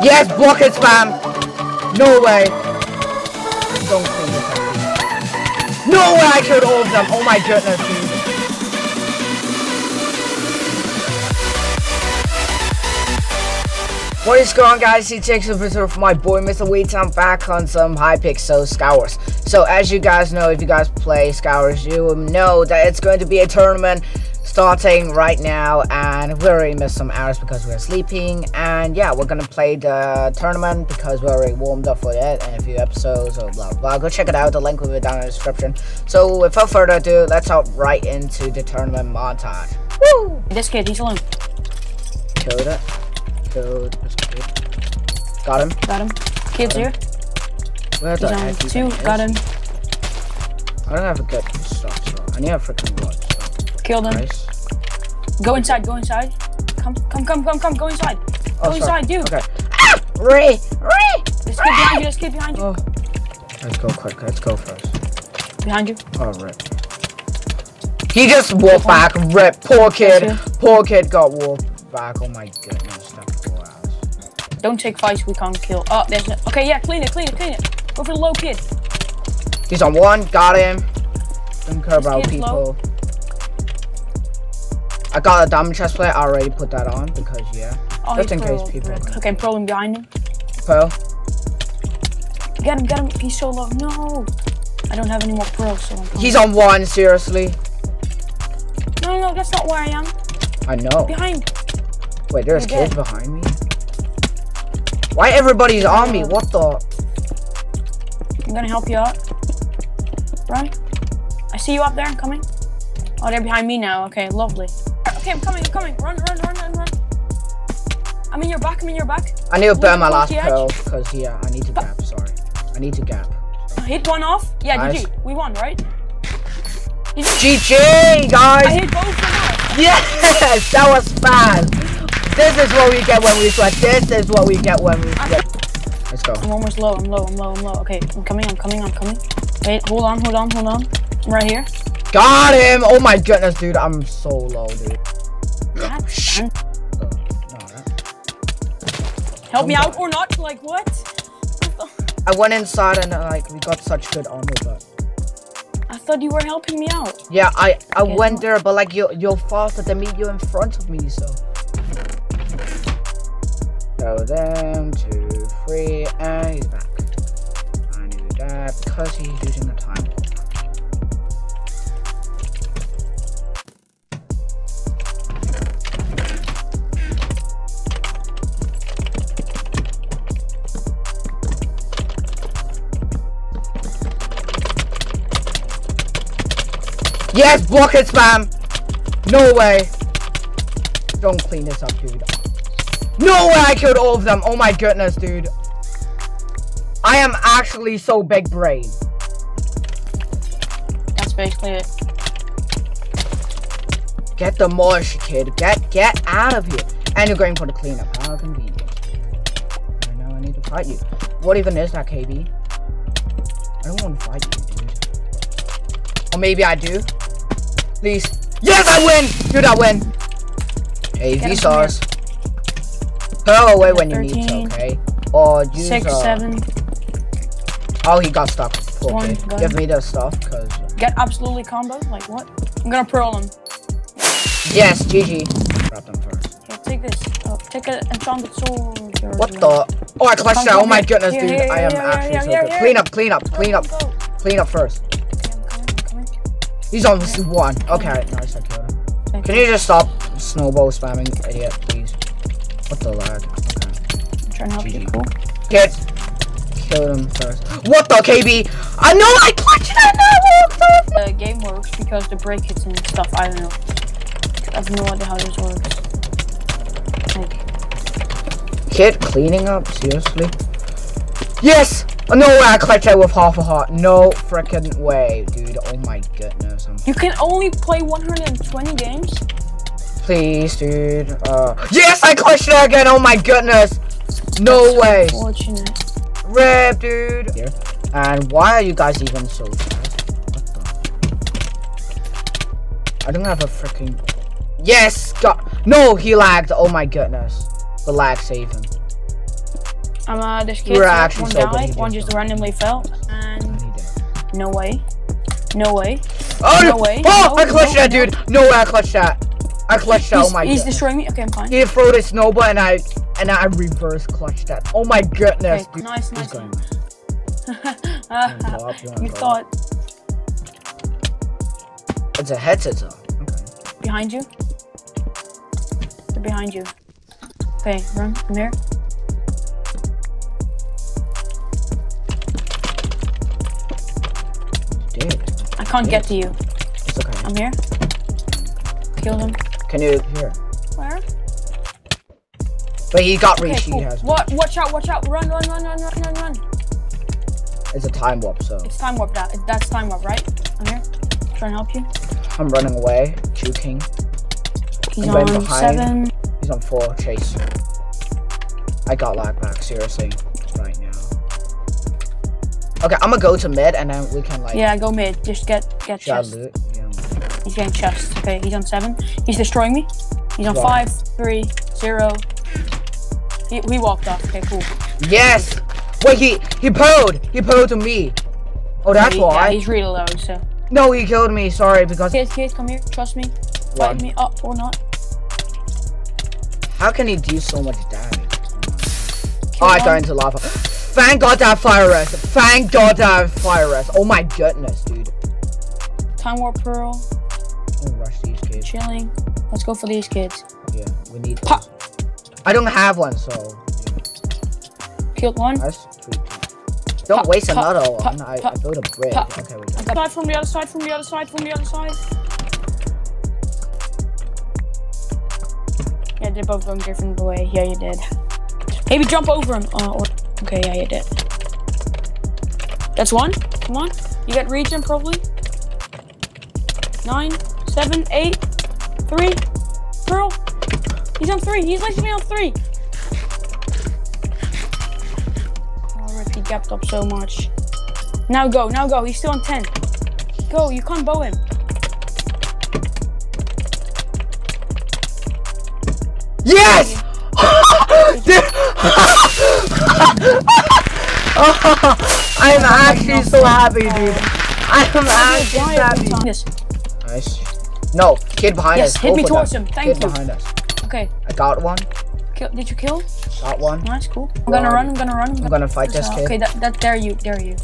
Yes, block it, spam. No way. Don't clean this up. No way I killed all of them. Oh my goodness, dude. What is going on, guys? He takes a visitor for my boy Mr. Woodtown back on some high pixel Skywars. So as you guys know, if you guys play Skywars, you will know that it's going to be a tournament starting right now, and we already missed some hours because we're sleeping. And yeah, we're gonna play the tournament because we're already warmed up for it and a few episodes or blah blah. Go check it out, the link will be down in the description. So without further ado, let's hop right into the tournament montage. Woo! This kid, he's alone. Killed it. Killed it. Got him. Got him. Kid's here. Where the heck is he? Got him. I don't have a good stuff, so I need a freaking watch. Killed him. Nice. Go inside, go inside. Come, go inside. Oh, go sorry. Inside, dude. Okay. Ah! Ray! Let's get behind you, let's get behind you. Oh. Let's go quick, let's go first. Behind you. Oh, rip. He just walked back, rip. Poor kid got walked back. Oh my goodness, that's 4 hours. Don't take fights, we can't kill. Oh, there's no. Okay, yeah, clean it. Go for the low kid. He's on one, got him. Don't care about people. Low. I got a diamond chest plate, I already put that on because, yeah. Oh, just in case people. Okay, Pearl in behind him. Pearl. Get him, he's so low. No! I don't have any more pearls, so he's on one, seriously. No, that's not where I am. I know. Behind. Wait, there's kids behind me? Why everybody's on me? What the? I'm gonna help you out. Run. I see you up there, I'm coming. Oh, they're behind me now. Okay, lovely. Okay, I'm coming. Run. I'm in your back. I need to burn my last pearl because, yeah, I need to gap, sorry. I need to gap. Hit one off. Yeah, nice. GG. We won, right? GG, guys! I hit both of them. Yes! That was fast! This is what we get when we sweat. This is what we get when we sweat. Let's go. I'm almost low. I'm low. Okay, I'm coming. Wait, hold on. I'm right here. Got him! Oh my goodness, dude, I'm so low, dude. Help me out or not? Like, what? I went inside and like we got such good armor, but I thought you were helping me out. Yeah, I went there, but like you're faster than me. You're in front of me, so. Go them 2, 3, and he's back. I knew that because he's using the time. Yes, block it, spam. No way. Don't clean this up, dude. No way I killed all of them. Oh my goodness, dude. I am actually so big brain. That's basically it. Get the mush, kid. Get out of here. And you're going for the cleanup. How convenient. I know I need to fight you. What even is that, KB? I don't want to fight you, dude. Or maybe I do. Please. Yes, I win! Dude, I win! Hey, Vsauce. Throw away when you need to, okay? Or use 6, 7. Oh, he got stuck. Okay. Give me the stuff, because. Get absolutely comboed? Like, what? I'm gonna pearl him. Yes, GG. Grab them first. Okay, take this. Oh, take an enchanted sword. What the? Oh, I clutched that. Oh my goodness, dude. I am actually so good. Clean up. Clean up first. He's on one. Okay, nice, I killed him. Can you just stop snowball spamming, idiot, please? What the lag? Okay. I'm trying to help you, cool. Get. Kill him first. What the, KB? I know I clutched that now! The game works because the brake hits and stuff, I don't know. I have no idea how this works. Like. Kid cleaning up, seriously? Yes! No way I clutched that with half a heart. No freaking way, dude. Oh my goodness. You can only play 120 games? Please, dude. Yes, I clutched that again. Oh my goodness. No way. Unfortunate. Rip, dude. Here. And why are you guys even so fast? What the? I don't have a freaking. Yes. God. No, he lagged. Oh my goodness. The lag saved him. There's kids, one died, one just randomly fell, and no way. No way. Oh no, no way. Oh, no, I clutched that, dude. No way, I clutched that. I clutched that. Oh my god. He's destroying me. Okay, I'm fine. He threw the snowball and I reverse clutched that. Oh my goodness. Okay, dude. Nice, nice. You thought. It's a headset on. Okay. Behind you. They're behind you. Okay, run. Come here. I can't get to you. It's okay. I'm here. Kill him. Can you here? Where? But he got reach. Cool. He has. What? Watch out! Watch out! Run! Run! Run! Run! Run! Run! Run! It's a time warp, so. It's time warp. That's time warp, right? I'm here. Trying to help you. I'm running away. Two king. He's on behind. 7. He's on 4. Chase. I got lag back. Seriously. Right now. Okay, I'm gonna go to mid and then we can like. Yeah, go mid. Just get chest. Yeah. He's getting chest. Okay, he's on 7. He's destroying me. He's on 5, 3, 0. He walked off. Okay, cool. Yes. Wait, he poed. He poed to me. Oh, that's why. Yeah, he's really low. So. No, he killed me. Sorry, because. Kids, come here. Trust me. Fight me up or not. How can he do so much damage? Oh, I got into lava. Thank god that fire rest. Thank god that fire rest. Oh my goodness, dude. Time warp pearl. I'm gonna rush these kids. Chilling. Let's go for these kids. Yeah, we need those. I don't have one, so. Yeah. Killed one. That's pretty cool. Don't waste another one. I built a brick. Okay, we got it. From the other side, from the other side, from the other side. Yeah, they're both going different way. Yeah, you did. Maybe jump over him. Okay, yeah, you did. That's one. Come on. You got regen, probably. 9, 7, 8, 3. Pearl. He's on 3. He's literally on 3. Oh, rip, he gapped up so much. Now go. Now go. He's still on 10. Go. You can't bow him. Yes! I'm actually so happy, dude. I'm actually happy. Yes. Nice. No, kid behind us. Yes, hit me towards him. Thank you. Kid behind us. Okay. I got one. Did you kill? Got one. Nice, cool. I'm gonna run. I'm gonna run. I'm gonna fight this kid. Okay, that. There you. There you.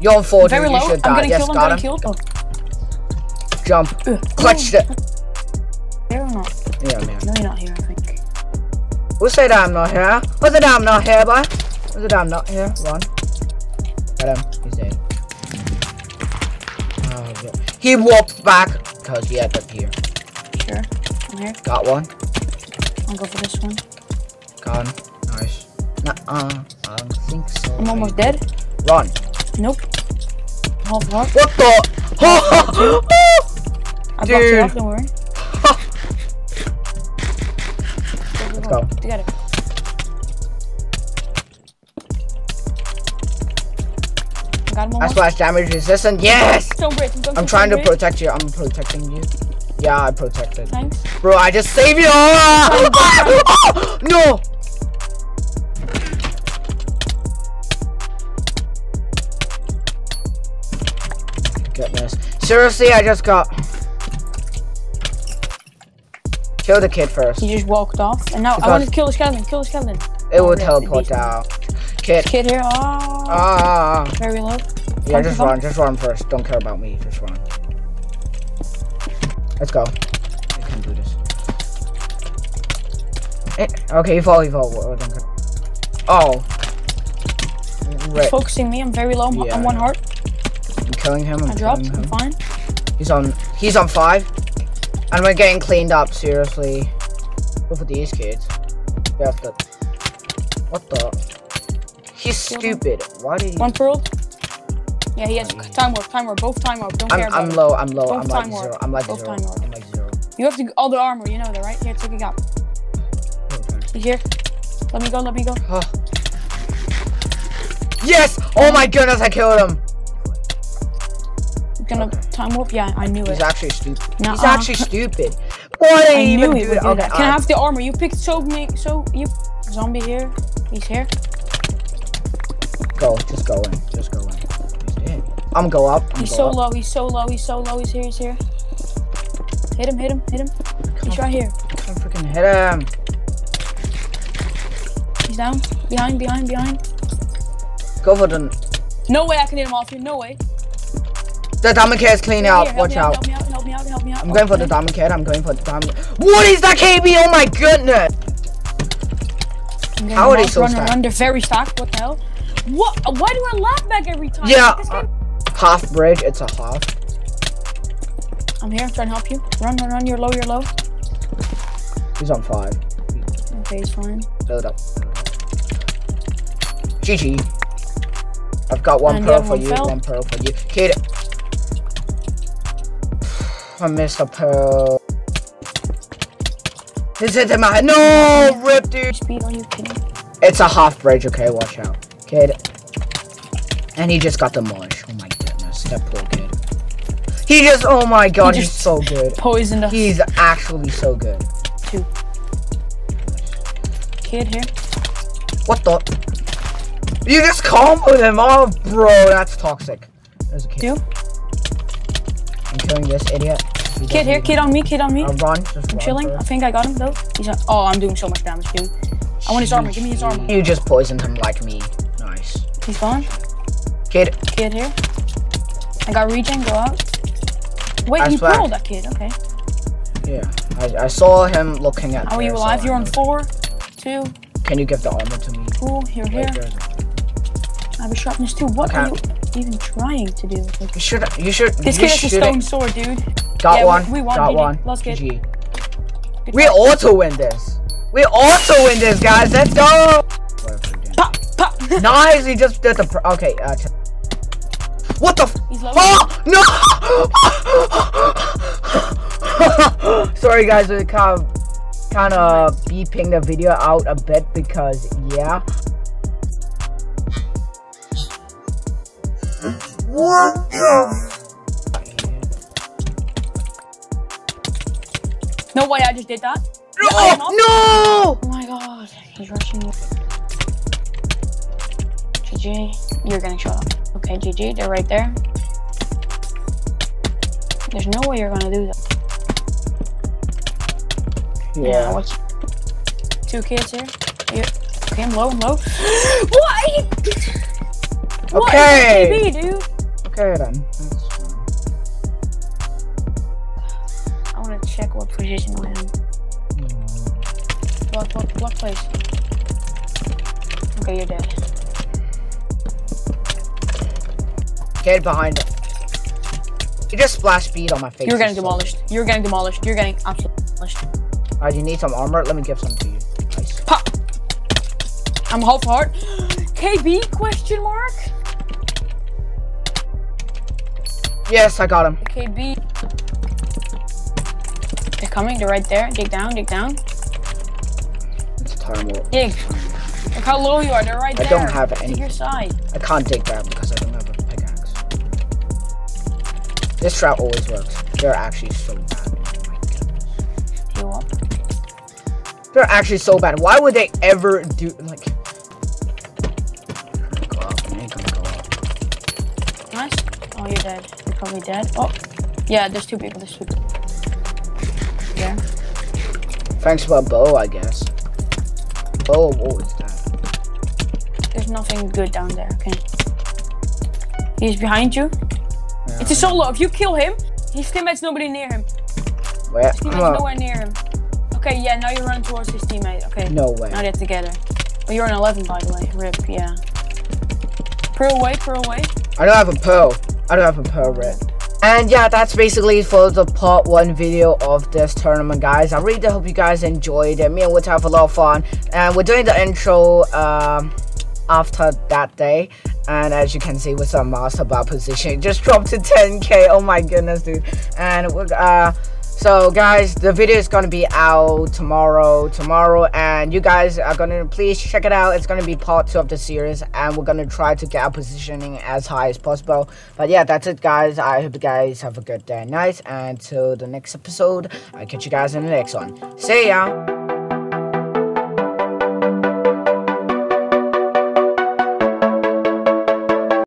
You're on 4. Very low. I'm gonna kill him. I'm gonna kill him. Jump. Clutch it. Here or not? Yeah, man. No, you're not here. I think. Who said I'm not here? Who said I'm not here, boy? Who said I'm not here? Run. Got him. He's dead. Oh, yeah. He walked back because he had up here. Sure. I'm here. Got one. I'll go for this one. Got him. Nice. I don't think so. I'm almost dead. Run. Nope. Hold on. What the? I blocked it off, don't worry. Go. Together. I splash damage resistant. Yes! I'm trying to protect you. I'm protecting you. Yeah, I protected. Thanks. Bro, I just saved you! Oh, no! Goodness. Seriously, I just got. Kill the kid first. He just walked off, and now because I want to kill the skeleton. Kill the skeleton. It will teleport out. Kid. Kid here. Ah. Oh. Very low. Yeah, just run. Just run first. Don't care about me. Just run. Let's go. I can do this. Okay, you fall. You fall. Oh. He's focusing me. I'm very low. Yeah. I'm 1 heart. I'm killing him. I dropped. I'm fine. He's on. He's on 5. And we're getting cleaned up, seriously. Look at these kids. They have to. What the? He's stupid. Why did he. One pearl? Yeah, he has time warp, time warp. Both time warp. Don't care about it. I'm low, I'm low. I'm like 0. I'm like 0. I'm like 0. You have to. All the armor, you know that, right? Here, take it out. You here? Let me go, let me go. Yes! Oh my goodness, I killed him! Gonna time warp? Yeah, I knew it. He's actually stupid. Nuh-uh. He's actually stupid. Why did he even do that? Okay, can I have the armor? You picked so many. So you zombie here. He's here. Go, just go in, just go in. He's dead. I'm gonna go up. He's so low, he's so low, he's so low, he's here, he's here. Hit him, hit him, hit him. He's right here. I can't freaking hit him. He's down. Behind, behind, behind. Go for the... No way I can hit him all three, no way. The diamond cat is clean out, watch out. Help me out, help me out. I'm going for the diamond cat, I'm going for the diamond cat. What is that KB? Oh my goodness! How are they so stacked? They're very stacked, what the hell? What? Why do I laugh back every time? Yeah, half bridge, it's a half. I'm here, I'm trying to help you. Run, run, run, you're low, you're low. He's on five. Okay, he's fine. Build up. GG. I've got one pearl for you, one pearl for you. Hit it. I missed a pearl. This hit in my head. No! Rip, dude! Speed on you, kid. It's a half bridge, okay? Watch out. Kid. And he just got demolished. Oh my goodness. That poor kid. He just, oh my god, he's so good. Poisoned us. He's actually so good. Two. Kid here. What the? You just comboed him off, bro. That's toxic. There's a kid. Two. I'm killing this idiot. Kid here, kid on me, kid on me. I'll run. I'm chilling. I think I got him though. He's on. Oh, I'm doing so much damage, dude. I want his armor. Give me his armor. You just poisoned him like me. Nice. He's gone. Kid. Kid here. I got regen. Go out. Wait, you killed that kid. Okay. Yeah. I saw him looking at me. Are you alive? You're on 4, 2. Can you give the armor to me? Cool. Here, here. I have a sharpness too. What are you even trying to do? Like, you should. You should. This kid has a stone sword, dude. Got one. We won. Got one. Let's get. We auto win this. We auto win this, guys. Let's go. Pop, pop. Nice. He just did the. Okay. What the? He's low. No. Sorry, guys. We kind of beeping the video out a bit because yeah. What the? No way I just did that. No! Yeah, no! Oh my god, he's rushing me. GG, you're getting shot up. Okay, GG, they're right there. There's no way you're gonna do that. Yeah, what's... Two kids here. Okay, I'm low, I'm low. What? Okay. What is the TV, dude? Okay then. That's fine. I want to check what position I am. What place? Okay, you're dead. Get behind it. You just splashed speed on my face. You're getting demolished. You're getting demolished. You're getting absolutely demolished. Alright, you need some armor? Let me give some to you. Nice. Pop. I'm half heart. KB? Question mark? Yes, I got him. KB. They're coming, they're right there. Dig down, dig down. It's time warp. Dig. Look how low you are, they're right there. I don't have any. To your side. I can't dig down because I don't have a pickaxe. This trap always works. They're actually so bad. Oh my goodness. Heal up. They're actually so bad. Why would they ever do, like... Oh, you're dead. You're probably dead. Oh, yeah, there's two people. There's two people. Yeah. Thanks for a bow, I guess. Bow, what was that? There's nothing good down there, okay? He's behind you. Yeah. It's a solo. If you kill him, his teammate's nobody near him. Where? His teammate's nowhere near him. Okay, yeah, now you're running towards his teammate. Okay. No way. Now they're together. Oh, you're on 11, by the way. Rip, yeah. Pearl away, pearl away. I don't have a pearl. I don't have a pearl red. And yeah, that's basically for the part 1 video of this tournament, guys. I really do hope you guys enjoyed it. Me and Woodtown have a lot of fun. And we're doing the intro after that day. And as you can see, with some master bar position, just dropped to 10k. Oh my goodness, dude. And we're, so guys, the video is gonna be out tomorrow, and you guys are gonna please check it out. It's gonna be part 2 of the series, and we're gonna try to get our positioning as high as possible. But yeah, that's it, guys. I hope you guys have a good day and night, and till the next episode, I'll catch you guys in the next one. See ya.